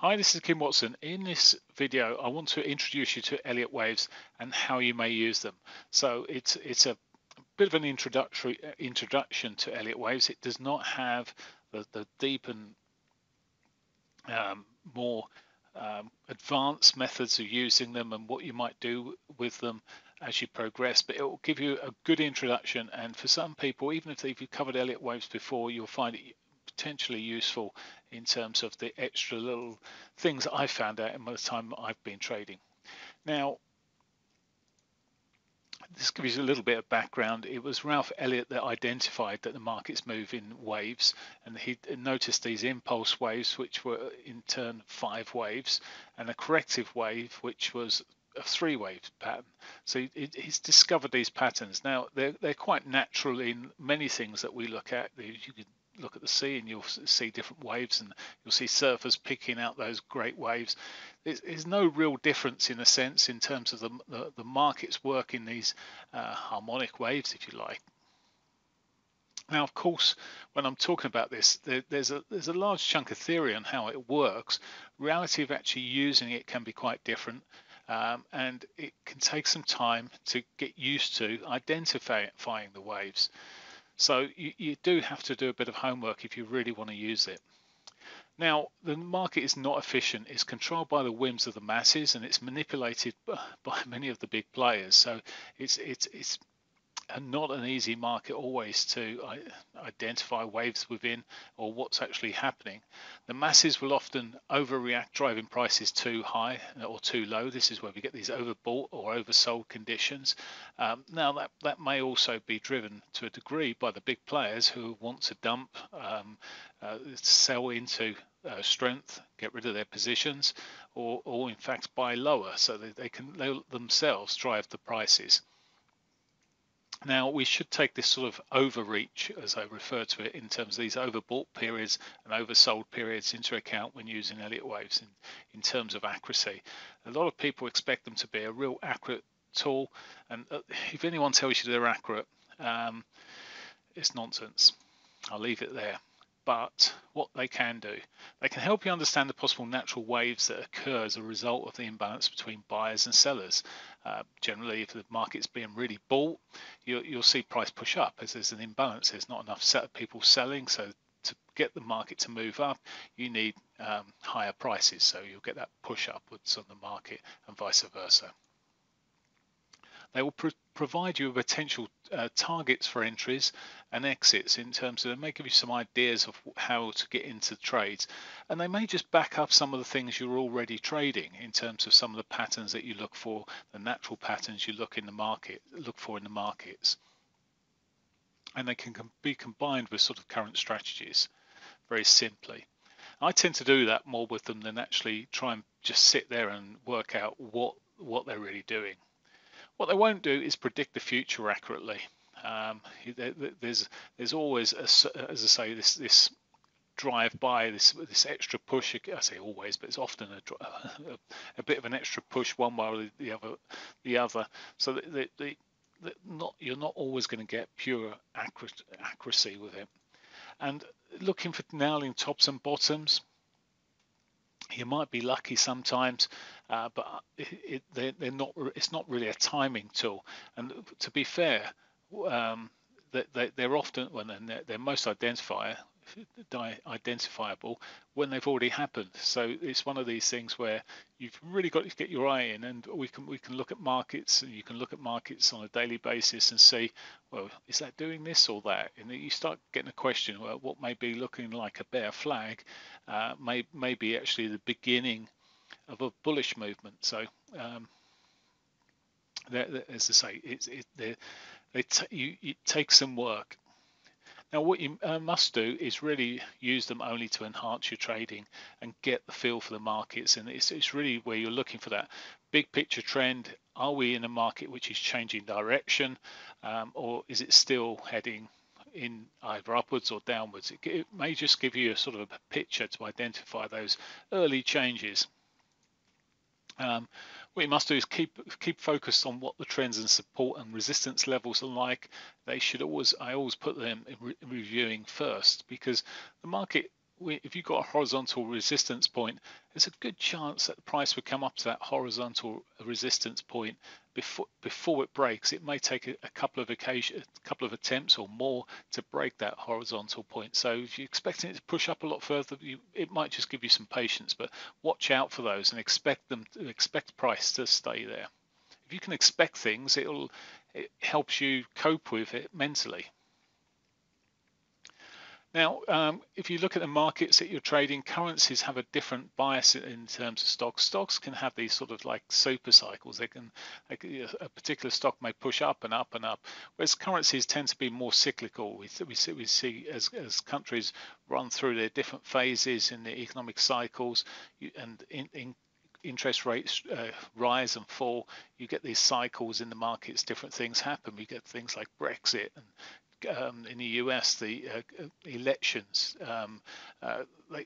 Hi, this is Kim Watson. In this video, I want to introduce you to Elliott Waves and how you may use them. So it's a bit of an introduction to Elliott Waves. It does not have the deep and more advanced methods of using them and what you might do with them as you progress, but it will give you a good introduction. And for some people, even if you've covered Elliott Waves before, you'll find it potentially useful in terms of the extra little things I found out in the time I've been trading. Now, this gives you a little bit of background. It was Ralph Elliott that identified that the markets move in waves, and he noticed these impulse waves, which were in turn 5 waves, and a corrective wave, which was a 3 wave pattern. So he's discovered these patterns. Now, they're quite natural in many things that we look at. You could look at the sea and you'll see different waves, and you'll see surfers picking out those great waves. There's no real difference in a sense in terms of the markets work in these harmonic waves, if you like. Now, of course, when I'm talking about this, there's a large chunk of theory on how it works. Reality of actually using it can be quite different, and it can take some time to get used to identifying the waves. So you do have to do a bit of homework if you really want to use it. Now, the market is not efficient. It's controlled by the whims of the masses, and it's manipulated by many of the big players. So it's not an easy market always to identify waves within or what's actually happening. The masses will often overreact, driving prices too high or too low. This is where we get these overbought or oversold conditions. Now that may also be driven to a degree by the big players who want to dump, sell into strength, get rid of their positions, or in fact buy lower, so that they themselves drive the prices. Now, we should take this sort of overreach, as I refer to it, in terms of these overbought periods and oversold periods into account when using Elliott Waves in terms of accuracy. A lot of people expect them to be a real accurate tool, and if anyone tells you they're accurate, it's nonsense. I'll leave it there. But what they can do, they can help you understand the possible natural waves that occur as a result of the imbalance between buyers and sellers. Generally, if the market's being really bought, you'll see price push up as there's an imbalance. There's not enough set of people selling, so to get the market to move up, you need higher prices, so you'll get that push upwards on the market and vice versa. They will provide you with potential targets for entries and exits in terms of, they may give you some ideas of how to get into trades, and they may just back up some of the things you're already trading in terms of some of the patterns that you look for, the natural patterns you look for in the markets, and they can be combined with sort of current strategies very simply. I tend to do that more with them than actually try and just sit there and work out what they're really doing. What they won't do is predict the future accurately. There's always, as I say, this drive by, this extra push. I say always, but it's often a bit of an extra push one way or the other. So you're not always going to get pure accuracy with it. And looking for nailing tops and bottoms. You might be lucky sometimes, but it's not really a timing tool. And to be fair, they're often, well, they're most identifiable when they've already happened. So it's one of these things where you've really got to get your eye in, and we can look at markets, and you can look at markets on a daily basis and see, well, is that doing this or that? And you start getting a question, well, what may be looking like a bear flag may be actually the beginning of a bullish movement. So as I say, it takes some work. Now, what you must do is really use them only to enhance your trading and get the feel for the markets. And it's really where you're looking for that big picture trend. Are we in a market which is changing direction, or is it still heading in either upwards or downwards? It may just give you a sort of a picture to identify those early changes. What you must do is keep focused on what the trends and support and resistance levels are like. I always put them in reviewing first, because the market if you've got a horizontal resistance point, there's a good chance that the price would come up to that horizontal resistance point before it breaks. It may take a couple of occasions, a couple of attempts or more to break that horizontal point. So if you're expecting it to push up a lot further, it might just give you some patience, but watch out for those and expect price to stay there. If you can expect things, it helps you cope with it mentally. Now, if you look at the markets that you're trading, currencies have a different bias in terms of stocks. Stocks can have these sort of like super cycles. A particular stock may push up and up and up, whereas currencies tend to be more cyclical. We see as countries run through their different phases in the economic cycles, and in interest rates rise and fall, you get these cycles in the markets. Different things happen. We get things like Brexit and in the US, the elections,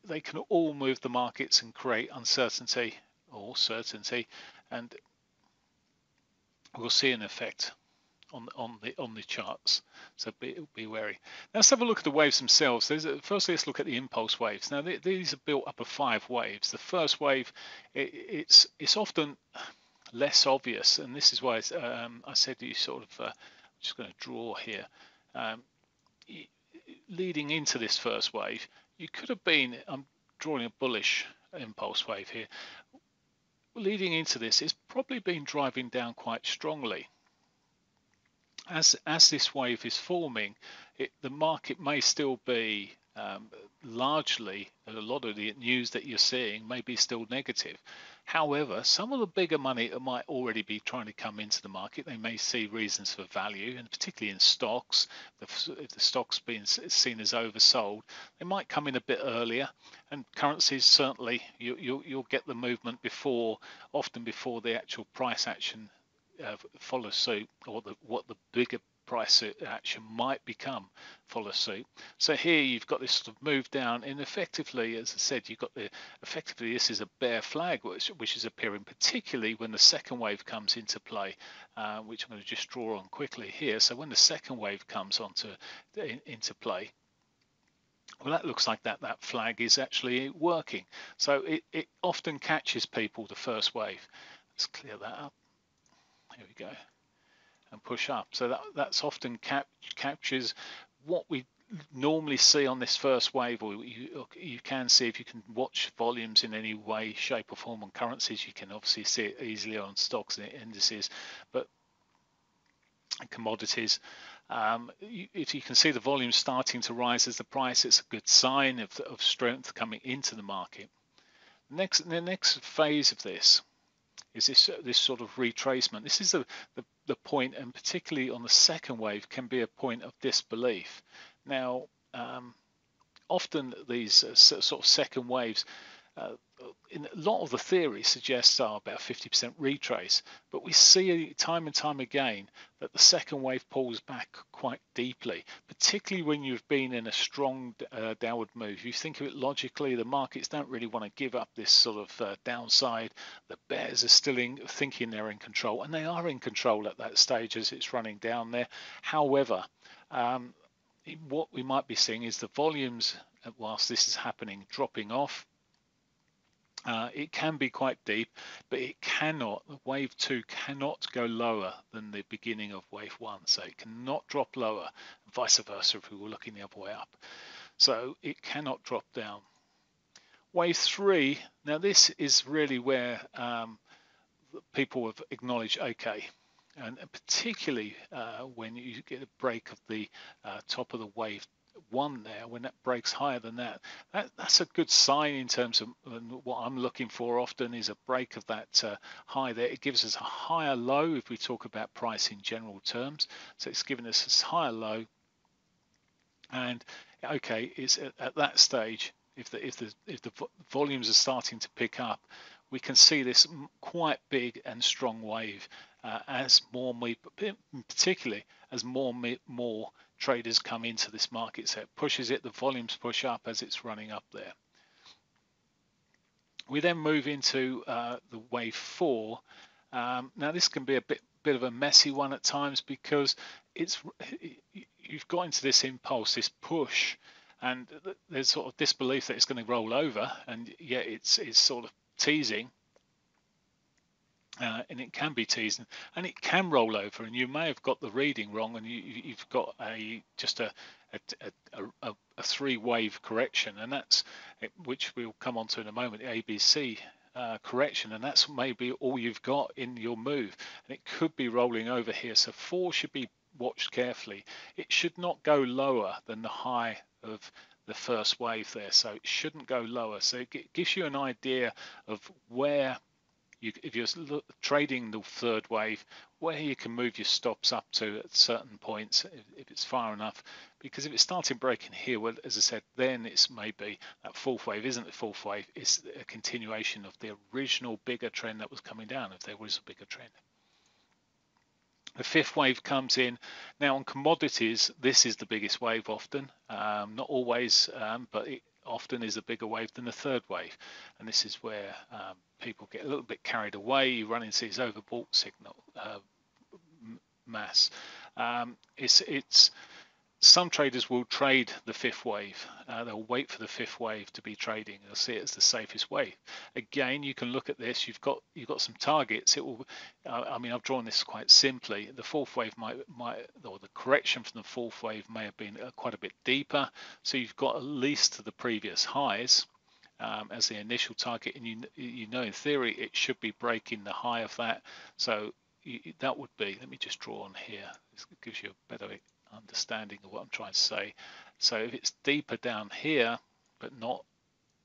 they can all move the markets and create uncertainty or certainty, and we'll see an effect on the charts. So be wary. Now let's have a look at the waves themselves. Firstly, let's look at the impulse waves. Now these are built up of 5 waves. The first wave, it's often less obvious, and this is why I said you sort of I'm just going to draw here. Leading into this first wave, you could have been, I'm drawing a bullish impulse wave here, leading into this, it's probably been driving down quite strongly. As this wave is forming, the market may still be largely, a lot of the news that you're seeing may be still negative. However, some of the bigger money might already be trying to come into the market. They may see reasons for value, and particularly in stocks, if the stock's being seen as oversold, they might come in a bit earlier. And currencies, certainly, you'll get the movement often before the actual price action follows suit, or what the bigger price action might become follow suit. So here you've got this sort of move down, and effectively, as I said, you've got effectively this is a bear flag which is appearing, particularly when the second wave comes into play, which I'm going to just draw on quickly here. So when the second wave comes into play, well, that looks like that flag is actually working. So it often catches people, the first wave. Let's clear that up. Here we go. And push up. So that's often captures what we normally see on this first wave, or you can see if you can watch volumes in any way, shape or form on currencies. You can obviously see it easily on stocks and indices, but commodities. If you can see the volume starting to rise as the price, it's a good sign of strength coming into the market. The next phase of this is this sort of retracement. This is the point, and particularly on the second wave, can be a point of disbelief. Now, often these sort of second waves, in a lot of the theory suggests are about 50% retrace, but we see time and time again that the second wave pulls back quite deeply, particularly when you've been in a strong downward move. You think of it logically, the markets don't really want to give up this sort of downside. The bears are still thinking they're in control, and they are in control at that stage as it's running down there. However, what we might be seeing is the volumes, whilst this is happening, dropping off. It can be quite deep, but wave 2 cannot go lower than the beginning of wave 1, so it cannot drop lower, and vice versa if we were looking the other way up. So it cannot drop down. Wave 3, now this is really where people have acknowledged, okay, and particularly when you get a break of the top of the wave 1 there, when that breaks higher than that's a good sign in terms of what I'm looking for often is a break of that high there. It gives us a higher low if we talk about price in general terms. So it's given us this higher low, and okay, it's at that stage, if the volumes are starting to pick up, we can see this quite big and strong wave as more traders come into this market. So it pushes it, the volumes push up as it's running up there. We then move into the wave 4. Now this can be a bit of a messy one at times, because you've got into this impulse, this push And there's sort of disbelief that it's going to roll over, and yet it's sort of teasing, and it can be teasing, and it can roll over, and you may have got the reading wrong, and you've got just a three-wave correction, and that's which we'll come on to in a moment, ABC correction, and that's maybe all you've got in your move, and it could be rolling over here. So 4 should be watched carefully. It should not go lower than the high of the first wave there, so it shouldn't go lower. So it gives you an idea of where you, if you're trading the third wave, where you can move your stops up to at certain points if it's far enough, because if it started breaking here, well, as I said, then it's maybe that fourth wave isn't the fourth wave, it's a continuation of the original bigger trend that was coming down, if there was a bigger trend. The fifth wave comes in. Now on commodities, this is the biggest wave often, not always, but it often is a bigger wave than the third wave. And this is where people get a little bit carried away. You run into these overbought signal mass. Some traders will trade the fifth wave. They'll wait for the fifth wave to be trading. They'll see it as the safest wave. Again, you can look at this. You've got some targets. It will. I mean, I've drawn this quite simply. The fourth wave might, or the correction from the fourth wave may have been quite a bit deeper. So you've got at least to the previous highs as the initial target, and you know in theory it should be breaking the high of that. So that would be. Let me just draw on here. This gives you a better understanding of what I'm trying to say. So if it's deeper down here but not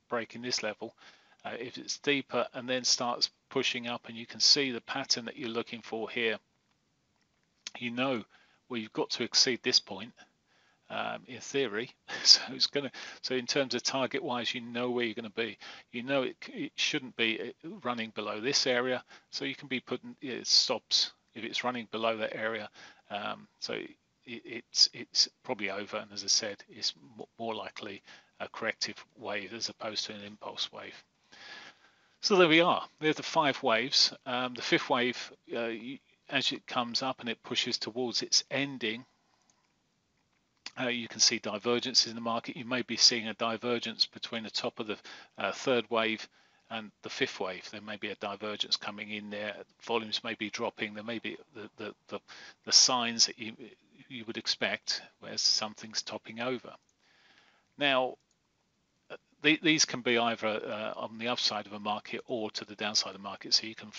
breaking this level, if it's deeper and then starts pushing up, and you can see the pattern that you're looking for here, you know, well, you've got to exceed this point in theory. So it's going to, so in terms of target wise, you know where you're going to be, you know it shouldn't be running below this area, so you can be putting stops if it's running below that area. So it's probably over, and as I said, it's more likely a corrective wave as opposed to an impulse wave. So there we are. There's the 5 waves. The fifth wave, as it comes up and it pushes towards its ending, you can see divergences in the market. You may be seeing a divergence between the top of the third wave and the fifth wave. There may be a divergence coming in there. Volumes may be dropping. There may be the signs that you would expect, whereas something's topping over. Now, these can be either on the upside of a market or to the downside of the market. So you can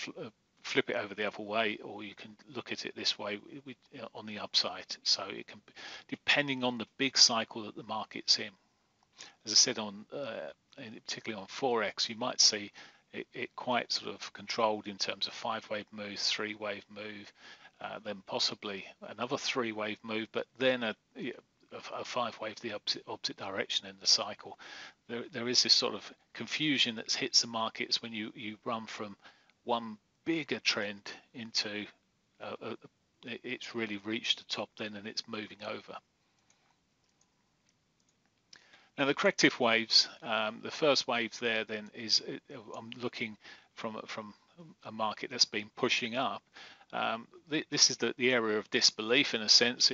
flip it over the other way, or you can look at it this way on the upside. So it can, depending on the big cycle that the market's in. As I said, on particularly on Forex, you might see it quite sort of controlled in terms of 5-wave move, 3-wave move, then possibly another 3-wave move, but then a 5-wave the opposite direction in the cycle. There is this sort of confusion that hits the markets when you run from one bigger trend into it's really reached the top then, and it's moving over. Now the corrective waves, the first wave there then is, I'm looking from a market that's been pushing up. This is the area of disbelief in a sense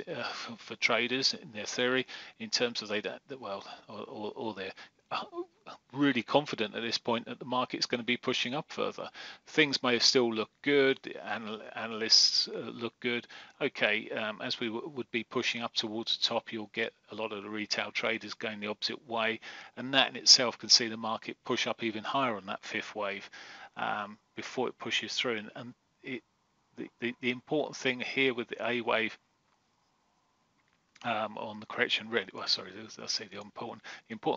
for traders in their theory, in terms of they don't, well, or they're really confident at this point that the market's going to be pushing up further. Things may still look good, analysts look good. Okay, as we would be pushing up towards the top, you'll get a lot of the retail traders going the opposite way, and that in itself can see the market push up even higher on that fifth wave before it pushes through. And the important thing here with the A wave on the correction, really, well, sorry, I'll say the important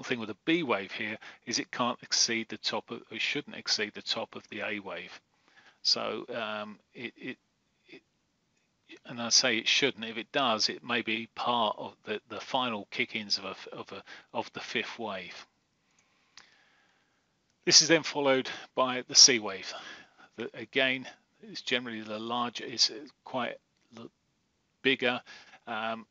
thing with the B wave here is it can't exceed the top of, it shouldn't exceed the top of the A wave. So and I say it shouldn't. If it does, it may be part of the final kick-ins of the fifth wave. This is then followed by the C wave. Again, it's generally the larger, it's quite bigger.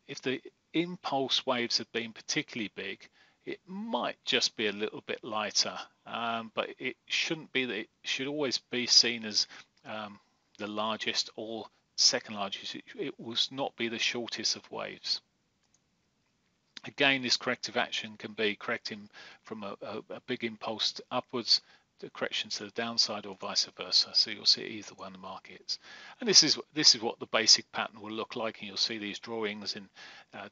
If the impulse waves have been particularly big, it might just be a little bit lighter, but it shouldn't be that. It should always be seen as the largest or second largest. It will not be the shortest of waves. Again, this corrective action can be correcting from a big impulse upwards, the corrections to the downside, or vice versa. So you'll see either one of the markets. And this is what the basic pattern will look like. And you'll see these drawings in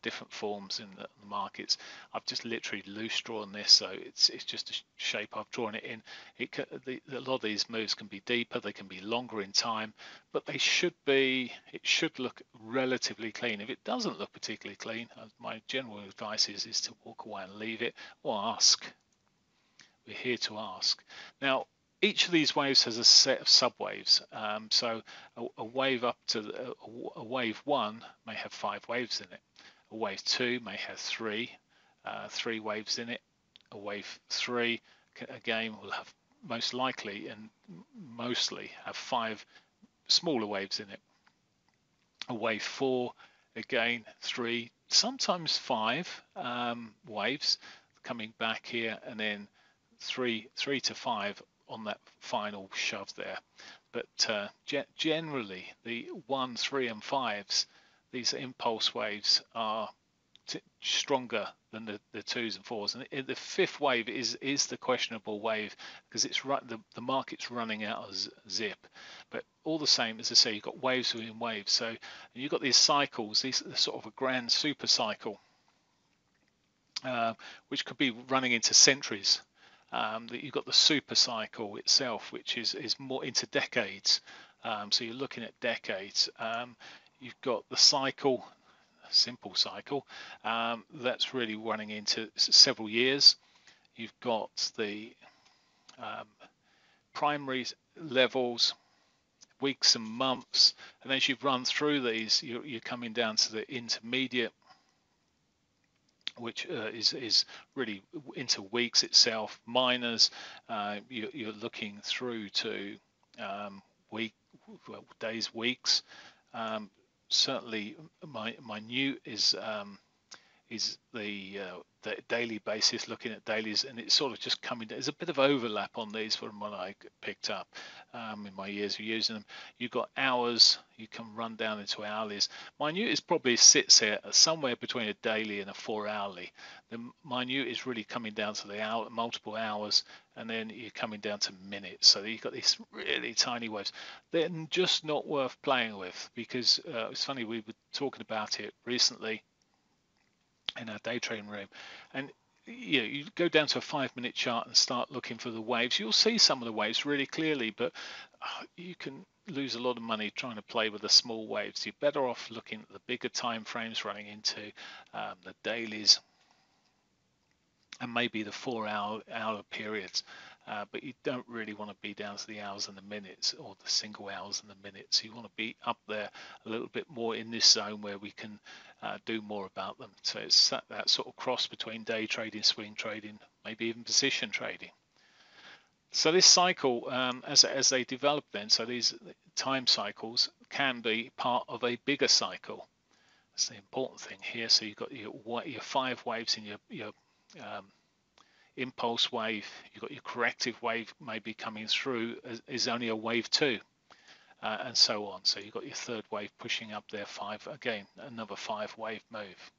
different forms in the markets. I've just literally loose drawn this, so it's just a shape I've drawn it in. A lot of these moves can be deeper, they can be longer in time, but they should be. It should look relatively clean. If it doesn't look particularly clean, my general advice is to walk away and leave it, or ask. We're here to ask. Now, each of these waves has a set of subwaves. So a wave up to a wave one may have 5 waves in it. A wave two may have 3 waves in it. A wave three, again, will have most likely and mostly have 5 smaller waves in it. A wave four, again, 3, sometimes 5 waves coming back here, and then 3 to 5 on that final shove there. But generally the 1, 3 and 5s, these impulse waves, are stronger than the 2s and 4s, and the 5th wave is the questionable wave, because it's right, the market's running out of zip. But all the same, as I say, you've got waves within waves, so, and you've got these cycles, these are sort of a grand super cycle, which could be running into centuries. That you've got the super cycle itself, which is more into decades, so you're looking at decades. You've got the cycle, simple cycle, that's really running into several years. You've got the primary levels, weeks and months, and as you've run through these, you're coming down to the intermediate, which is really into weeks itself. Minors, you're looking through to days, weeks. Certainly, my new is the daily basis, looking at dailies, and it's sort of just coming down. There's a bit of overlap on these from what I picked up in my years of using them. You've got hours, you can run down into hourlies. Minute is probably sits here somewhere between a daily and a 4-hourly. The minute is really coming down to the hour, multiple hours, and then you're coming down to minutes. So you've got these really tiny waves. They're just not worth playing with, because it's funny, we were talking about it recently in our day trading room, and you go down to a 5-minute chart and start looking for the waves. You'll see some of the waves really clearly, but you can lose a lot of money trying to play with the small waves. You're better off looking at the bigger time frames, running into the dailies and maybe the 4-hour periods. But you don't really want to be down to the hours and the minutes, or the single hours and the minutes. You want to be up there a little bit more in this zone where we can do more about them. So it's that sort of cross between day trading, swing trading, maybe even position trading. So this cycle, as they develop then, so these time cycles can be part of a bigger cycle. That's the important thing here. So you've got your 5 waves and your impulse wave. You've got your corrective wave maybe coming through is only a wave 2, and so on. So you've got your 3rd wave pushing up there, 5, again another 5 wave move.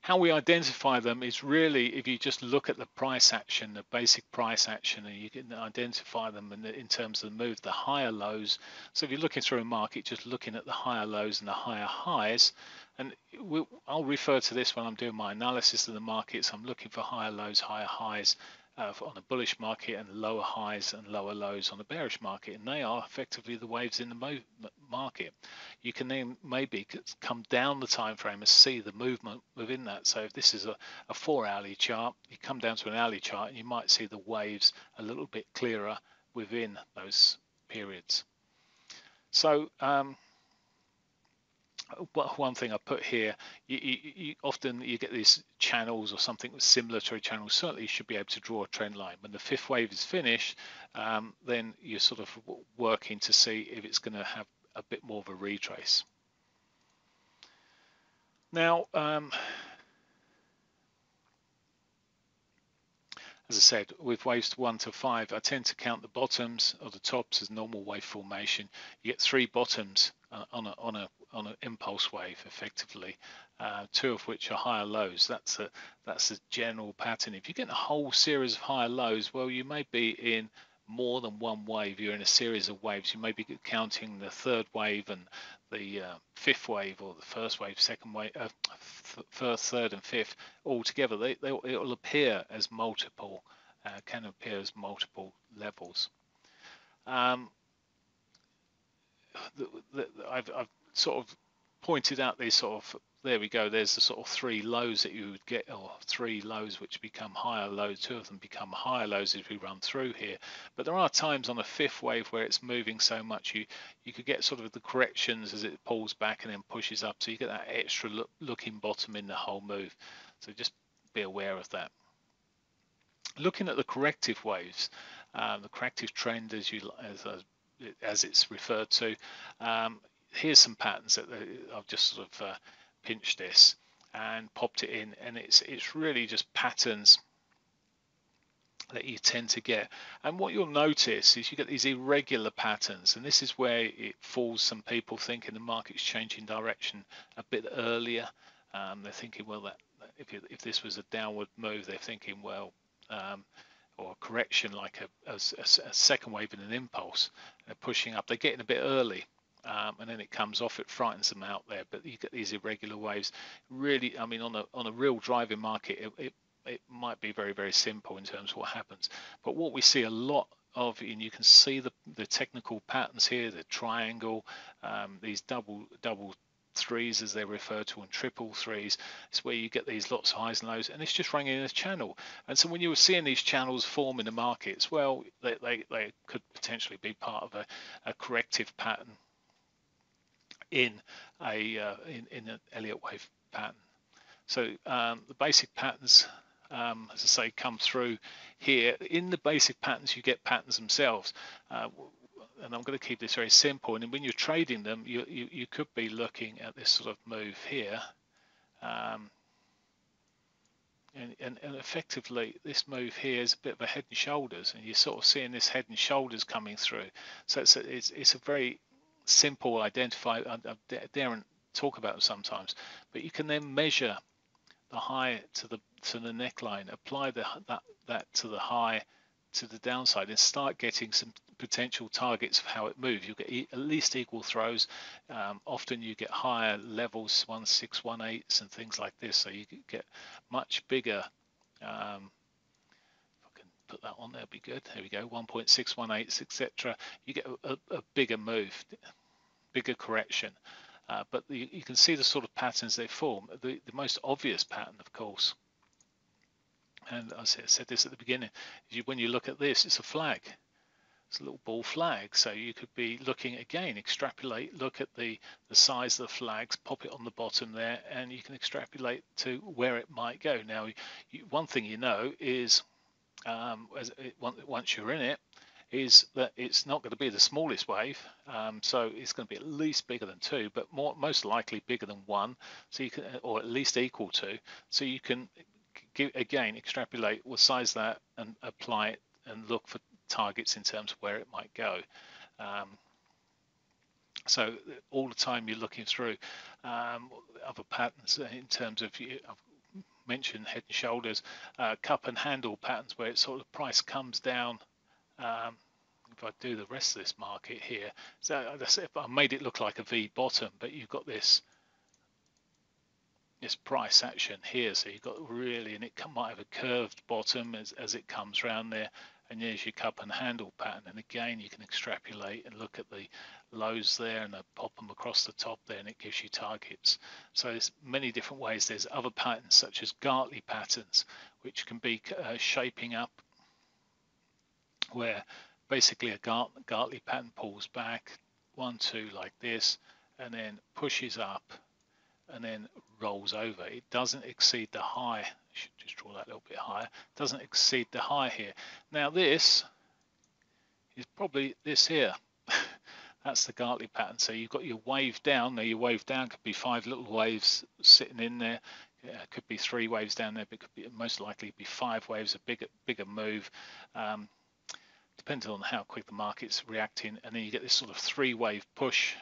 How we identify them is really, if you just look at the price action, the basic price action, and you can identify them in terms of the move, the higher lows. So if you're looking through a market, just looking at the higher lows and the higher highs, and I'll refer to this when I'm doing my analysis of the markets. I'm looking for higher lows, higher highs on a bullish market, and lower highs and lower lows on a bearish market, and they are effectively the waves in the market. You can then maybe come down the time frame and see the movement within that. So if this is a 4-hourly chart, you come down to an hourly chart and you might see the waves a little bit clearer within those periods. So one thing I put here, you often you get these channels or something similar to a channel. Certainly you should be able to draw a trend line. When the 5th wave is finished, then you're sort of working to see if it's going to have a bit more of a retrace. Now, As I said, with waves 1 to 5, I tend to count the bottoms or the tops as normal wave formation. You get 3 bottoms on an impulse wave, effectively, 2 of which are higher lows. That's a general pattern. If you get a whole series of higher lows, well, you may be in more than one wave. You're in a series of waves. You may be counting the 3rd wave and the 5th wave, or the 1st wave, 2nd wave, 1st, 3rd, and 5th all together. It'll appear as multiple, can appear as multiple levels. I've sort of pointed out these sort of, there we go, there's the sort of 3 lows that you would get, or 3 lows which become higher lows, 2 of them become higher lows as we run through here. But there are times on a 5th wave where it's moving so much you could get sort of the corrections as it pulls back and then pushes up, so you get that extra looking bottom in the whole move. So just be aware of that. Looking at the corrective waves, the corrective trend as it's referred to, here's some patterns that I've just sort of pinched this and popped it in, and it's really just patterns that you tend to get. And what you'll notice is you get these irregular patterns, and this is where it falls. Some people thinking the market's changing direction a bit earlier. They're thinking, well, that if this was a downward move, they're thinking, well, or a correction like a 2nd wave and an impulse, they're pushing up, they're getting a bit early, and then it comes off, it frightens them out there. But you get these irregular waves. Really, I mean, on a real driving market, it might be very, very simple in terms of what happens. But what we see a lot of, and you can see the technical patterns here, the triangle, these double threes as they're referred to, and triple threes. It's where you get these lots of highs and lows, and it's just running in a channel. And so when you were seeing these channels form in the markets, well, they could potentially be part of a corrective pattern in an Elliott wave pattern. So the basic patterns, as I say, come through here. In the basic patterns, you get patterns themselves. And I'm going to keep this very simple. And when you're trading them, you could be looking at this sort of move here. And effectively, this move here is a bit of a head and shoulders, and you're sort of seeing this head and shoulders coming through. So it's a very simple identifier. I daren't talk about them sometimes, but you can then measure the high to the neckline, apply that to the high to the downside, and start getting some potential targets of how it moves. You'll get at least equal throws. Often you get higher levels, 1.6, 1.8s, and things like this. So you get much bigger. If I can put that on, that'd be good. There we go, 1.6, 1.8s, etc. You get a bigger move, bigger correction. But you can see the sort of patterns they form. The most obvious pattern, of course, and I said this at the beginning, when you look at this, it's a flag. It's a little ball flag, so you could be looking, again, extrapolate, look at the size of the flags, pop it on the bottom there, and you can extrapolate to where it might go. Now, one thing you know is, once you're in it, is that it's not going to be the smallest wave, so it's going to be at least bigger than 2, but most likely bigger than 1, so you can, or at least equal to, so you can, again, extrapolate, what size that, and apply it, and look for targets in terms of where it might go. So all the time you're looking through other patterns in terms of, I've mentioned head and shoulders, cup and handle patterns where it's sort of price comes down. If I do the rest of this market here, so I made it look like a V bottom, but you've got this price action here. So you've got really, and it might have a curved bottom as it comes round there. And there's your cup and handle pattern, and again you can extrapolate and look at the lows there and pop them across the top there, and it gives you targets. So there's many different ways. There's other patterns such as Gartley patterns, which can be shaping up, where basically a Gartley pattern pulls back 1, 2 like this, and then pushes up and then rolls over. It doesn't exceed the high. I should just draw that a little bit higher. It doesn't exceed the high here. Now this is probably this here. That's the Gartley pattern. So you've got your wave down. Now your wave down could be 5 little waves sitting in there. could be 3 waves down there, but could be most likely be 5 waves, a bigger move, depending on how quick the market's reacting. And then you get this sort of 3-wave push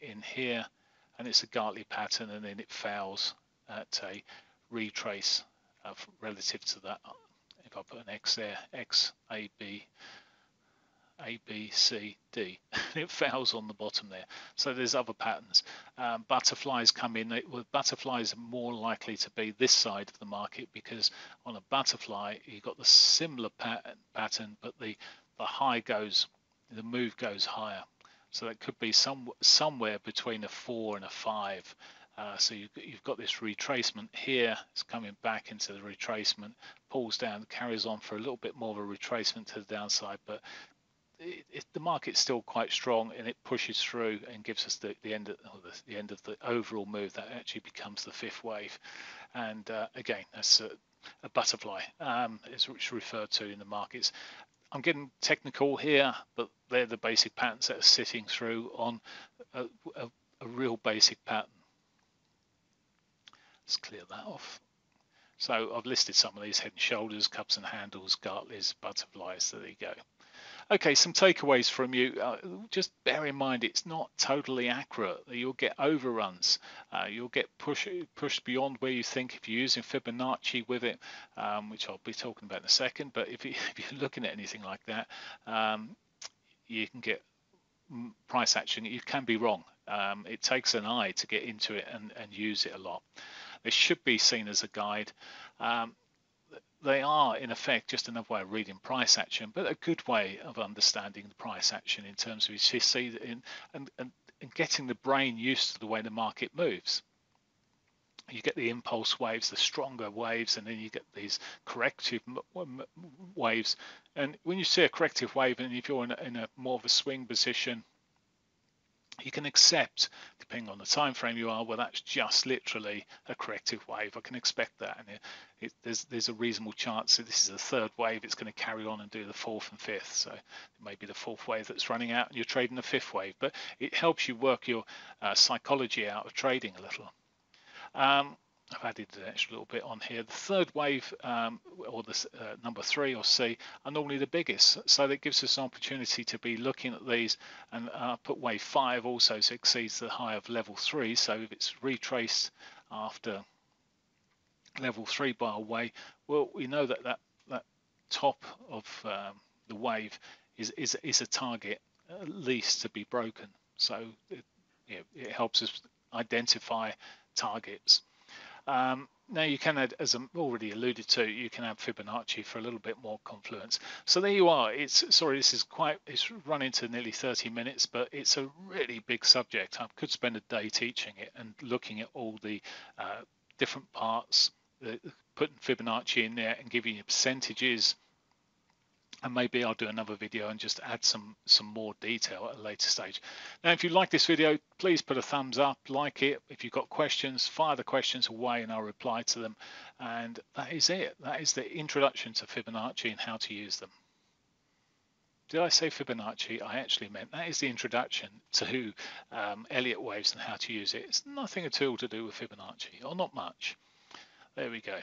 in here, and it's a Gartley pattern, and then it fails at a retrace relative to that. If I put an X there, X, A, B, A, B, C, D, it fails on the bottom there. So there's other patterns. Butterflies come in. Butterflies are more likely to be this side of the market, because on a butterfly, you've got the similar pattern, but the high goes, the move goes higher. So that could be somewhere between a 4 and a 5. So you've got this retracement here. It's coming back into the retracement, pulls down, carries on for a little bit more of a retracement to the downside, but the market's still quite strong, and it pushes through and gives us the end of the overall move that actually becomes the 5th wave. And again, that's a butterfly, as it's referred to in the markets. I'm getting technical here, but they're the basic patterns that are sitting through on a real basic pattern. Let's clear that off. So I've listed some of these: head and shoulders, cups and handles, Gartleys, butterflies. So there you go. Okay, some takeaways from you. Just bear in mind, it's not totally accurate. You'll get overruns. You'll get pushed beyond where you think if you're using Fibonacci with it, which I'll be talking about in a second. But if you're looking at anything like that, you can get price action. You can be wrong. It takes an eye to get into it and use it a lot. It should be seen as a guide. They are, in effect, just another way of reading price action, but a good way of understanding the price action in terms of you see and getting the brain used to the way the market moves. You get the impulse waves, the stronger waves, and then you get these corrective waves. And when you see a corrective wave, and if you're in a more of a swing position, you can accept, depending on the time frame you are, well, that's just literally a corrective wave. I can expect that, and there's a reasonable chance that this is the 3rd wave. It's going to carry on and do the 4th and 5th. So it may be the 4th wave that's running out, and you're trading the 5th wave. But it helps you work your psychology out of trading a little. I've added an extra little bit on here. The 3rd wave, or the number 3 or C, are normally the biggest. So that gives us an opportunity to be looking at these, and put wave 5 also, so exceeds the high of level 3. So if it's retraced after level 3 by a way, well, we know that that top of the wave is a target, at least, to be broken. So it helps us identify targets. Now you can add, as I'm already alluded to, you can add Fibonacci for a little bit more confluence. So there you are. It's run into nearly 30 minutes, but it's a really big subject. I could spend a day teaching it and looking at all the different parts, putting Fibonacci in there and giving you percentages. And maybe I'll do another video and just add some more detail at a later stage. Now, if you like this video, please put a thumbs up, like it. If you've got questions, fire the questions away and I'll reply to them. And that is it. That is the introduction to Fibonacci and how to use them. Did I say Fibonacci? I actually meant that is the introduction to Elliott Waves and how to use it. It's nothing at all to do with Fibonacci, or not much. There we go.